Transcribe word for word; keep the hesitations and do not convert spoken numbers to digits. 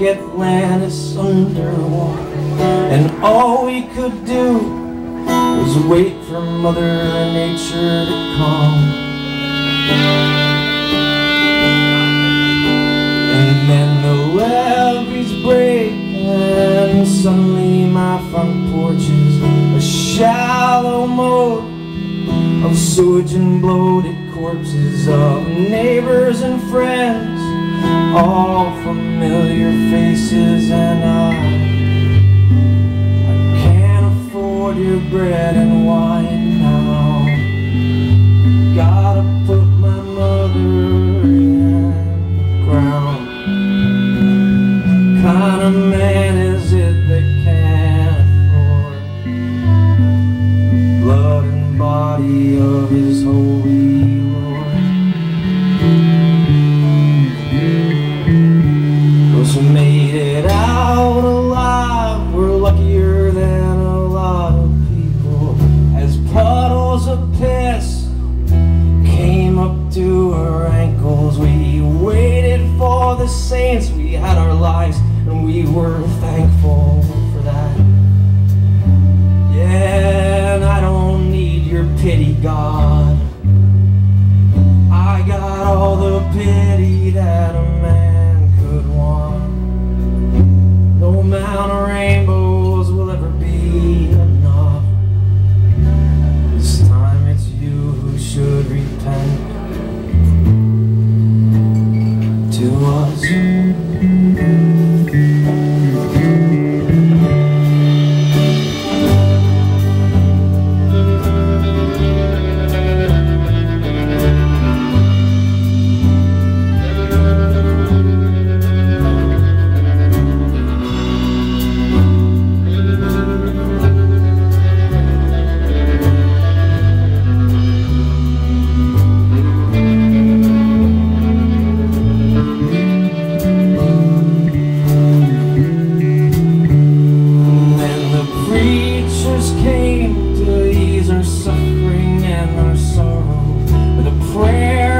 like Atlantis underwater, and all we could do was wait for Mother Nature to come. And then the levees break, and suddenly my front porch is a shallow moat of sewage and bloated corpses of neighbors and friends, all familiar faces, and I, I can't afford your bread and wine now. Gotta put my mother in the ground. What kind of man is it that can't afford blood and body of his holy Lord? Those who made it out alive were luckier than a lot of people, as puddles of piss came up to our ankles. We waited for the saints, we had our lives, and we were thankful for that. Yeah, and I don't your pity, God. I got all the pity that a man could want. No amount of rainbows will ever be enough. This time it's you who should repent to us. Came to ease our suffering and our sorrow with a prayer